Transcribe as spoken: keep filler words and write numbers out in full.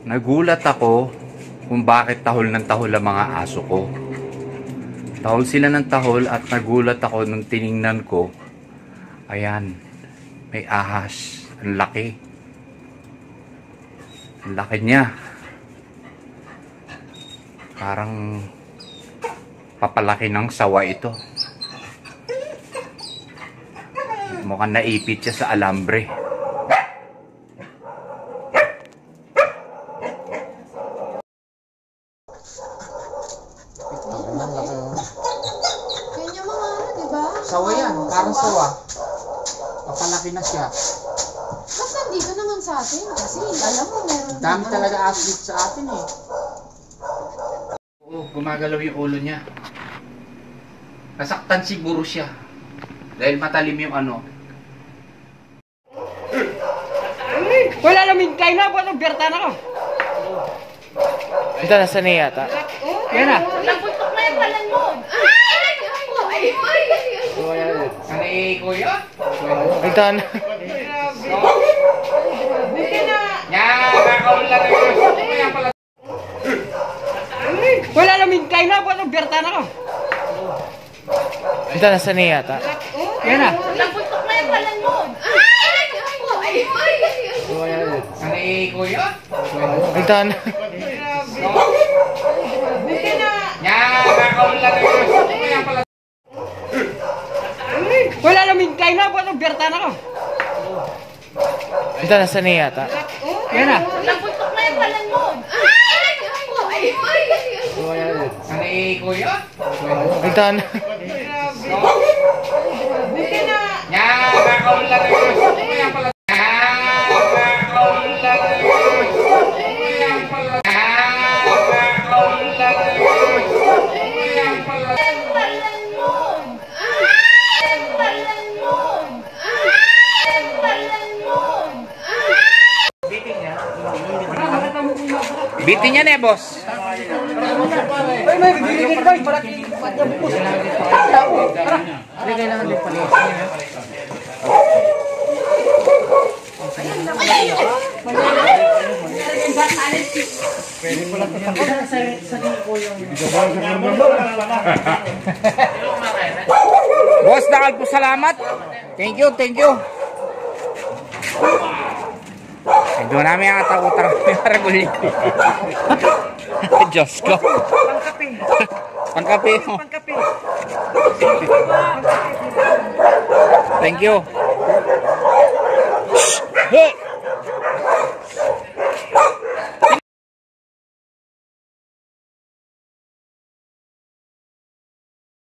Nagulat ako kung bakit tahol ng tahol ang mga aso ko. Tahol sila ng tahol at nagulat ako nung tiningnan ko. Ayan, may ahas. Ang laki. Ang laki niya. Parang papalaki ng sawa ito. Mukhang naipit siya sa alambre. Sawa yan, parang sawa. Papalaki na siya. Mas hindi ka naman sa atin kasi alam mo meron. Dami talaga athlete sa atin eh. Oo, gumagalaw yung ulo niya. Nasaktan siguro siya. Dahil matalim yung ano. Wala namin kayo na, wala berta na ko. Ito nasa niya yata. Yan na. Napuntok na yung palan mo. Ay! Ay! Ay, kuya? Ito na. Yan, nakaula na yun. Wala namin kayo na, wala berta na ko. Ito nasa niya yata. Yan na. Napuntok na yung palan mo. Ay! Ay! Ay, kuya? Ito na. Yan, nakaula na yun. Wala namin kayo na, wala berta na ko. Ito nasa niya yata. Yan na. Napuntok na yung palan mo. Ay! Ay! Ay! Ay, kuya? Ito na. Yan, nakaula na yun. Bitin niya na eh, boss. Boss, dahil po salamat. Thank you, thank you. Doon namin ang ataw-utang mga regulin. Diyos ko. Pangkape. Pangkape. Pangkape. Thank you. Hey!